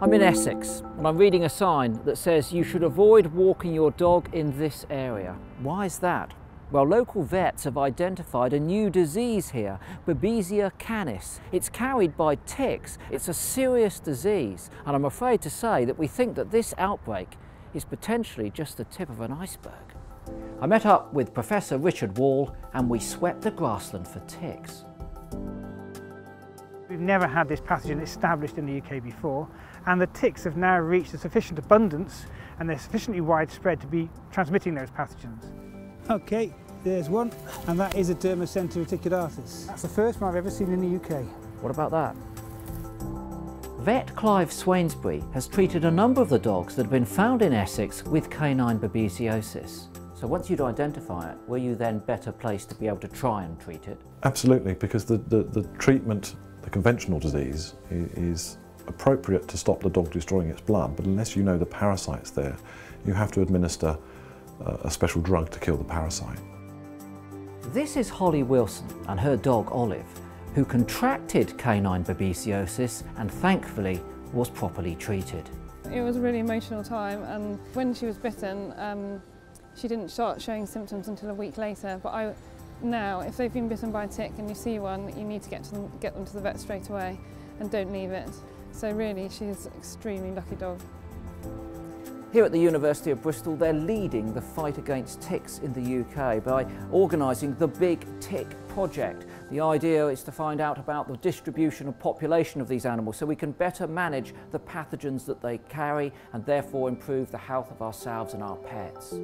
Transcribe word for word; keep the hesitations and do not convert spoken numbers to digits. I'm in Essex and I'm reading a sign that says you should avoid walking your dog in this area. Why is that? Well, local vets have identified a new disease here, Babesia canis. It's carried by ticks. It's a serious disease, and I'm afraid to say that we think that this outbreak is potentially just the tip of an iceberg. I met up with Professor Richard Wall and we swept the grassland for ticks. We've never had this pathogen established in the U K before, and the ticks have now reached a sufficient abundance and they're sufficiently widespread to be transmitting those pathogens. Okay, there's one, and that is a Dermacentor reticulatus. That's the first one I've ever seen in the U K. What about that? Vet Clive Swainsbury has treated a number of the dogs that have been found in Essex with canine babesiosis. So once you'd identify it, were you then better placed to be able to try and treat it? Absolutely, because the, the, the treatment the conventional disease is appropriate to stop the dog destroying its blood, but unless you know the parasite's there, you have to administer a special drug to kill the parasite. This is Hollie Wilson and her dog Olive, who contracted canine babesiosis and thankfully was properly treated. It was a really emotional time, and when she was bitten, um, she didn't start showing symptoms until a week later, but I Now, if they've been bitten by a tick and you see one, you need to get, to them, get them to the vet straight away and don't leave it. So really, she's an extremely lucky dog. Here at the University of Bristol, they're leading the fight against ticks in the U K by organising the Big Tick Project. The idea is to find out about the distribution and population of these animals so we can better manage the pathogens that they carry and therefore improve the health of ourselves and our pets.